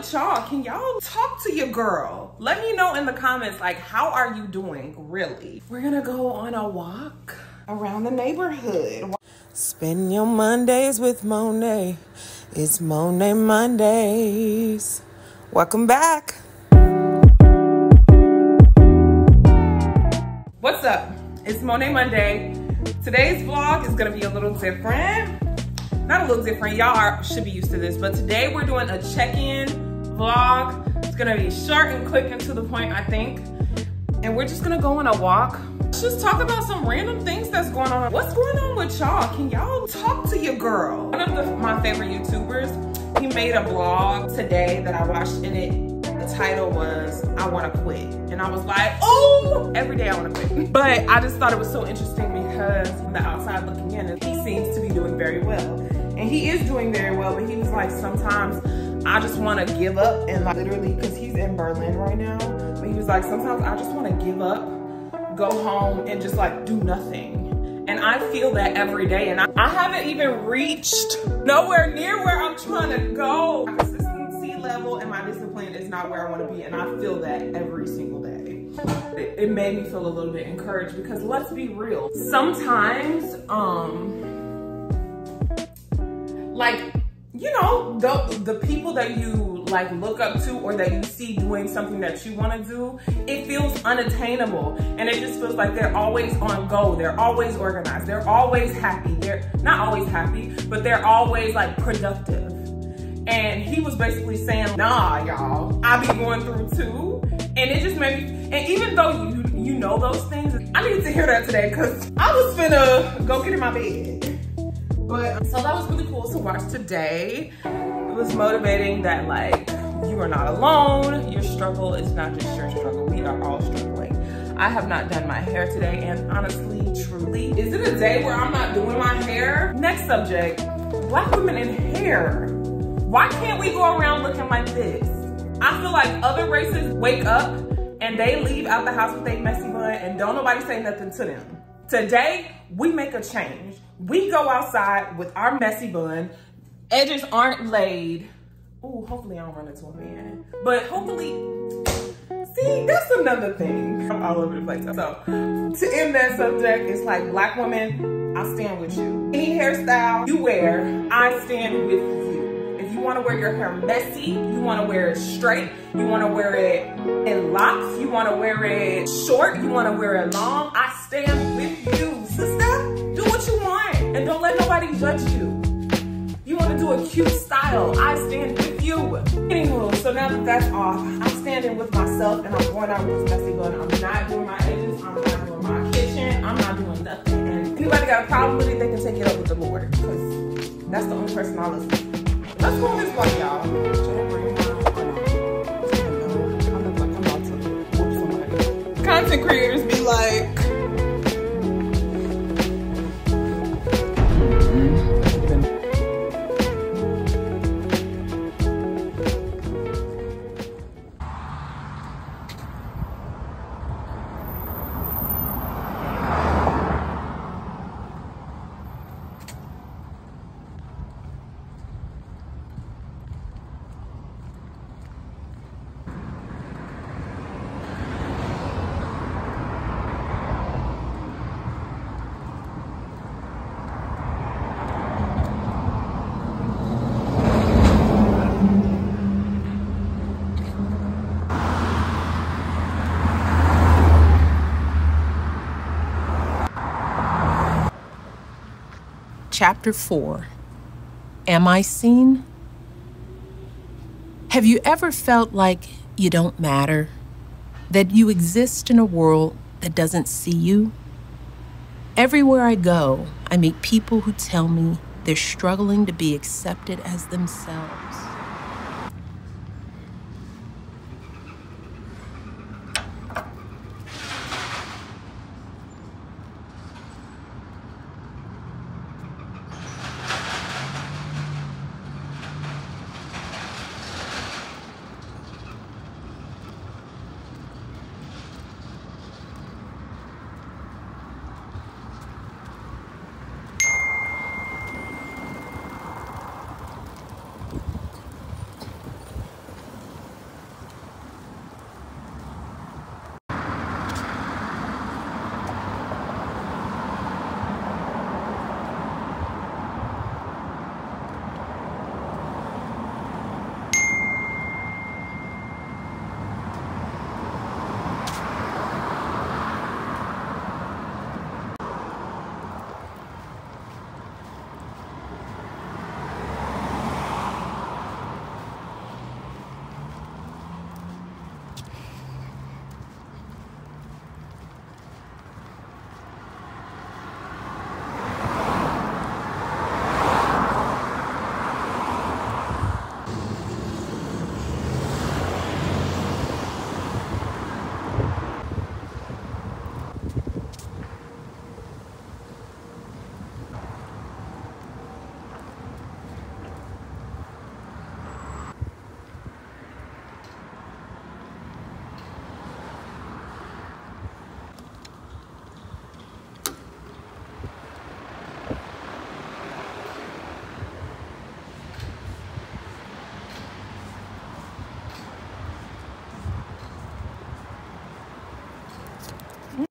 with y'all? Can y'all talk to your girl? Let me know in the comments, like, how are you doing, really? We're gonna go on a walk around the neighborhood. Spend your Mondays with Monet. It's Monet Mondays. Welcome back. What's up? It's Monet Monday. Today's vlog is gonna be a little different. Not a little different, y'all should be used to this, but today we're doing a check-in vlog. It's gonna be short and quick and to the point, I think. And we're just gonna go on a walk. Let's just talk about some random things that's going on. What's going on with y'all? Can y'all talk to your girl? One of my favorite YouTubers, he made a vlog today that I watched, and the title was, I Wanna Quit. And I was like, oh, every day I wanna quit. But I just thought it was so interesting because from the outside looking in, he seems to be doing very well. And he is doing very well, but he was like, sometimes I just wanna give up and like, literally, cause he's in Berlin right now. But he was like, sometimes I just wanna give up, go home and just like do nothing. And I feel that every day. And I haven't even reached nowhere near where I'm trying to go. My consistency level and my discipline is not where I wanna be. And I feel that every single day. It made me feel a little bit encouraged because let's be real. Sometimes, like, you know, the people that you like look up to or that you see doing something that you want to do, it feels unattainable. And it just feels like they're always on go. They're always organized. They're always happy. They're not always happy, but they're always like productive. And he was basically saying, nah, y'all, I be going through too. And it just made me, and even though you know those things, I needed to hear that today because I was finna go get in my bed. But so that was really cool to watch today. It was motivating that like, you are not alone. Your struggle is not just your struggle. We are all struggling. I have not done my hair today and honestly, truly, is it a day where I'm not doing my hair? Next subject, black women in hair. Why can't we go around looking like this? I feel like other races wake up and they leave out the house with a messy bun and don't nobody say nothing to them. Today, we make a change. We go outside with our messy bun. Edges aren't laid. Ooh, hopefully I don't run into a man. But hopefully, see, that's another thing. I'm all over the place. So, to end that subject, it's like black women, I stand with you. Any hairstyle you wear, I stand with you. If you wanna wear your hair messy, you wanna wear it straight, you wanna wear it in locks, you wanna wear it short, you wanna wear it long, I stand with you. And don't let nobody judge you. You want to do a cute style, I stand with you. Anywho, so now that that's off, I'm standing with myself and I'm going out with this messy bun. I'm not doing my edges, I'm not doing my kitchen, I'm not doing nothing. And anybody got a problem with it, they can take it up with the Lord. Because that's the only person I listen to. Let's go on this walk, y'all. Content creators be like, Chapter 4, Am I Seen? Have you ever felt like you don't matter? That you exist in a world that doesn't see you? Everywhere I go, I meet people who tell me they're struggling to be accepted as themselves.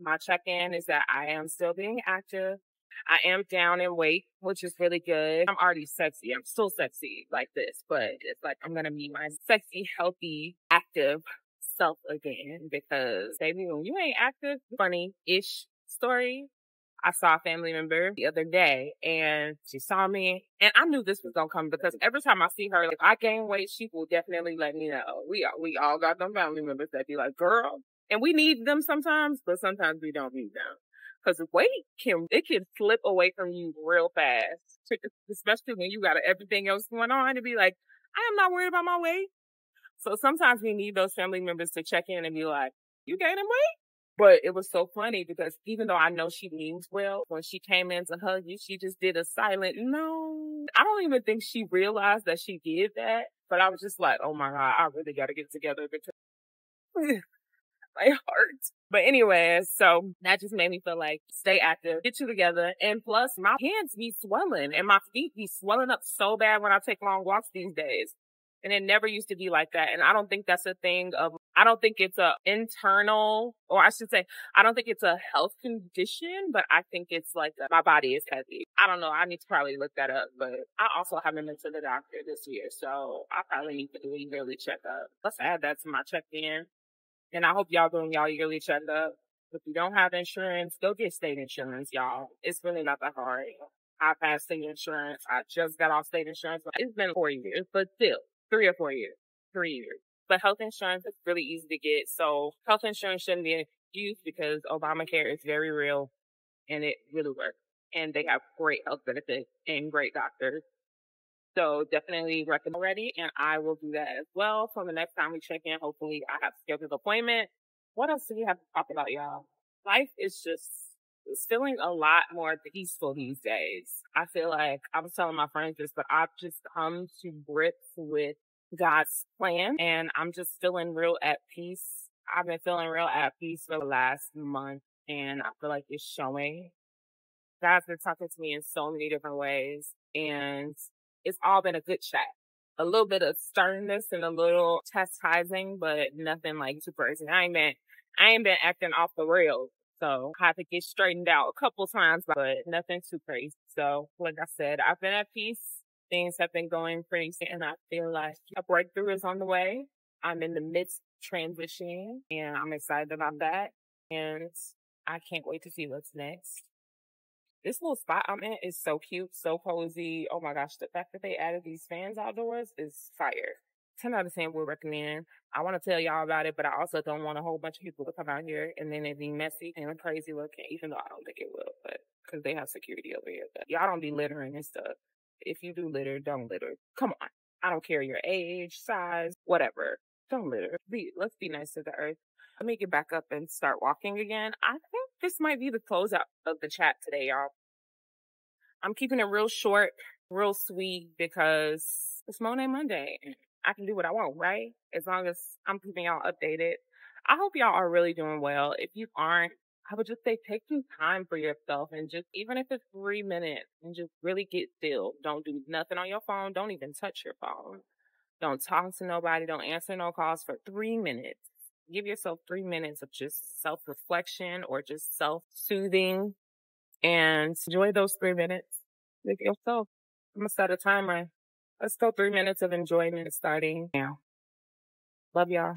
My check-in is that I am still being active. I am down in weight, which is really good. I'm already sexy. I'm still sexy like this, but it's like I'm going to meet my sexy, healthy, active self again because, baby, when you ain't active, funny-ish story. I saw a family member the other day and she saw me and I knew this was going to come because every time I see her, if I gain weight, she will definitely let me know. We all got them family members that be like, girl, and we need them sometimes, but sometimes we don't need them because weight can slip away from you real fast, especially when you got everything else going on to be like, I am not worried about my weight. So sometimes we need those family members to check in and be like, you gaining weight? But it was so funny because even though I know she means well, when she came in to hug you, she just did a silent no. I don't even think she realized that she did that. But I was just like, oh my God, I really got to get together because my heart. But anyway, so that just made me feel like stay active, get you together. And plus my hands be swelling and my feet be swelling up so bad when I take long walks these days. And it never used to be like that. And I don't think that's a thing of, I don't think it's a internal, or I should say, I don't think it's a health condition, but I think it's like my body is heavy. I don't know. I need to probably look that up, but I also haven't been to the doctor this year. So I probably need to do a yearly checkup. Let's add that to my check-in. And I hope y'all doing y'all yearly checkup. If you don't have insurance, go get state insurance, y'all. It's really not that hard. I've had state insurance. I just got off state insurance. It's been 4 years, but still. 3 or 4 years. But health insurance is really easy to get. So health insurance shouldn't be an excuse because Obamacare is very real and it really works. And they have great health benefits and great doctors. So definitely recommend already. And I will do that as well. So the next time we check in, hopefully I have scheduled appointment. What else do we have to talk about, y'all? Life is just, it's feeling a lot more peaceful these days. I feel like I was telling my friends this, but I've just come to grips with God's plan and I'm just feeling real at peace. I've been feeling real at peace for the last month and I feel like it's showing. God's been talking to me in so many different ways and it's all been a good chat. A little bit of sternness and a little chastising, but nothing like super. I ain't been acting off the rails. So I had to get straightened out a couple times, but nothing too crazy. So like I said, I've been at peace. Things have been going pretty soon, and I feel like a breakthrough is on the way. I'm in the midst of transitioning and I'm excited about that. And I can't wait to see what's next. This little spot I'm in is so cute, so cozy. Oh my gosh, the fact that they added these fans outdoors is fire. 10 out of 10 would recommend. I want to tell y'all about it, but I also don't want a whole bunch of people to come out here and then it'd be messy and crazy looking, even though I don't think it will, but because they have security over here. But y'all don't be littering and stuff. If you do litter, don't litter. Come on. I don't care your age, size, whatever. Don't litter. Let's be nice to the earth. Let me get back up and start walking again. I think this might be the closeout of the chat today, y'all. I'm keeping it real short, real sweet, because it's MonA Monday. I can do what I want, right? As long as I'm keeping y'all updated. I hope y'all are really doing well. If you aren't, I would just say take some time for yourself and just, even if it's 3 minutes, and just really get still. Don't do nothing on your phone. Don't even touch your phone. Don't talk to nobody. Don't answer no calls for 3 minutes. Give yourself 3 minutes of just self-reflection or just self-soothing and enjoy those 3 minutes with yourself. I'm going to start a timer. Let's go 3 minutes of enjoyment starting now. Love y'all.